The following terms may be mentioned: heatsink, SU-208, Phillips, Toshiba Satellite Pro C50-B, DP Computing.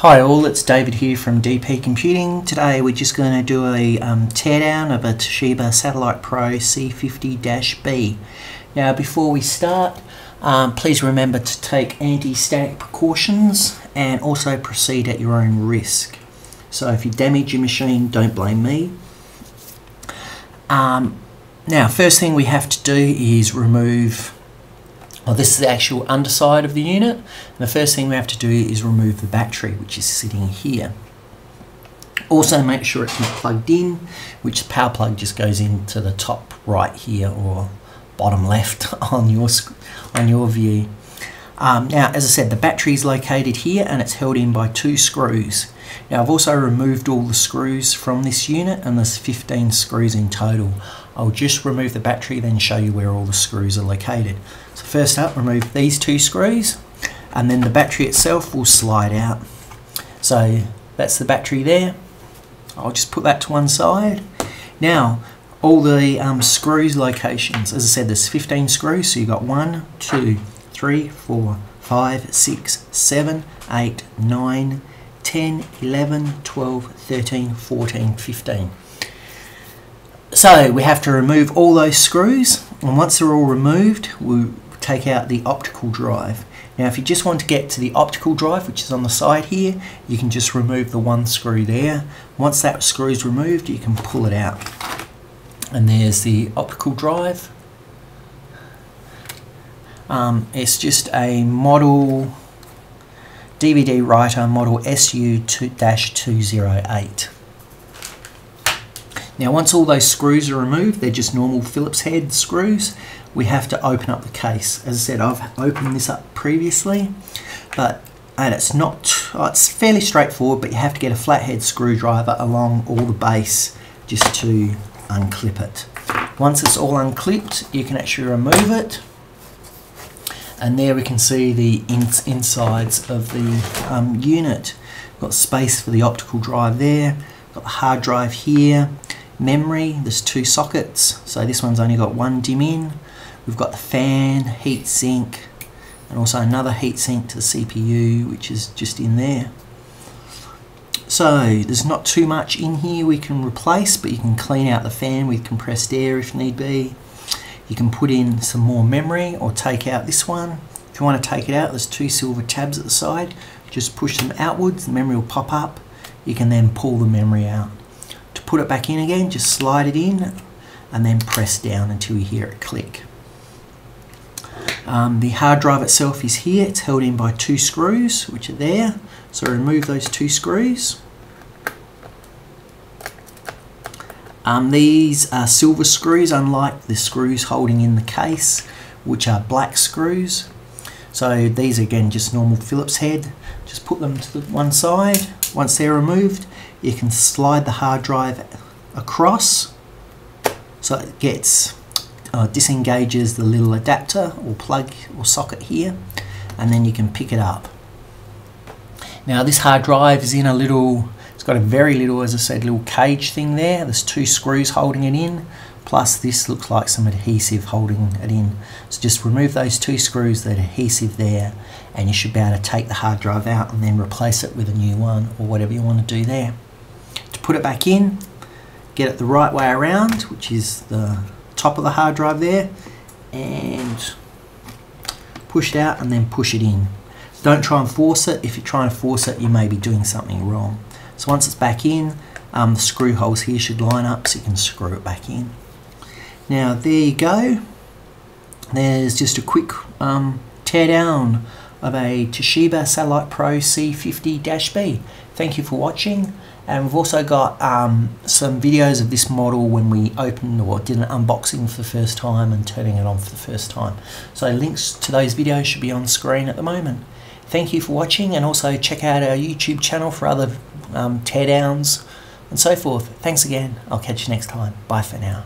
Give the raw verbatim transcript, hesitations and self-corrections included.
Hi all, it's David here from D P Computing. Today we're just going to do a um, teardown of a Toshiba Satellite Pro C fifty B. Now before we start, um, please remember to take anti-static precautions and also proceed at your own risk. So if you damage your machine, don't blame me. Um, now first thing we have to do is remove Well, this is the actual underside of the unit, and the first thing we have to do is remove the battery, which is sitting here. Also make sure it's not plugged in, which the power plug just goes into the top right here or bottom left on your on your view. Um, now as I said, the battery is located here and it's held in by two screws. Now I've also removed all the screws from this unit, and there's fifteen screws in total. I'll just remove the battery, then show you where all the screws are located. So first up, remove these two screws, and then the battery itself will slide out. So that's the battery there. I'll just put that to one side. Now all the um, screws locations, as I said, there's fifteen screws, so you've got one, two, three, four, five, six, seven, eight, nine, ten, eleven, twelve, thirteen, fourteen, fifteen. So we have to remove all those screws, and once they're all removed, we'll take out the optical drive. Now if you just want to get to the optical drive, which is on the side here, you can just remove the one screw there. Once that screw is removed, you can pull it out. And there's the optical drive. Um, it's just a model D V D writer, model S U two oh eight. Now once all those screws are removed, they're just normal Phillips head screws, we have to open up the case. As I said, I've opened this up previously, but and it's not, it's fairly straightforward, but you have to get a flathead screwdriver along all the base just to unclip it. Once it's all unclipped, you can actually remove it, and there we can see the ins insides of the um, unit. Got space for the optical drive there, got the hard drive here, memory, there's two sockets, so this one's only got one dim in. We've got the fan, heatsink, and also another heatsink to the C P U, which is just in there. So there's not too much in here we can replace, but you can clean out the fan with compressed air if need be. You can put in some more memory or take out this one. If you want to take it out, there's two silver tabs at the side, just push them outwards, the memory will pop up. You can then pull the memory out. To put it back in again, just slide it in and then press down until you hear it click. Um, the hard drive itself is here, it's held in by two screws which are there, so remove those two screws. Um, these are silver screws, unlike the screws holding in the case, which are black screws. So these are again just normal Phillips head. Just put them to the one side. Once they're removed, you can slide the hard drive across, so it gets uh, disengages the little adapter or plug or socket here, and then you can pick it up. Now this hard drive is in a little, it's got a very little, as I said, little cage thing there. There's two screws holding it in, plus this looks like some adhesive holding it in. So just remove those two screws, that adhesive there, and you should be able to take the hard drive out and then replace it with a new one or whatever you want to do there. To put it back in, get it the right way around, which is the top of the hard drive there, and push it out and then push it in. Don't try and force it. If you try and force it, you may be doing something wrong. So once it's back in, um, the screw holes here should line up so you can screw it back in. Now there you go. There's just a quick um, teardown of a Toshiba Satellite Pro C fifty B. Thank you for watching, and we've also got um, some videos of this model when we opened or did an unboxing for the first time and turning it on for the first time. So links to those videos should be on screen at the moment. Thank you for watching, and also check out our YouTube channel for other um, teardowns and so forth. Thanks again. I'll catch you next time. Bye for now.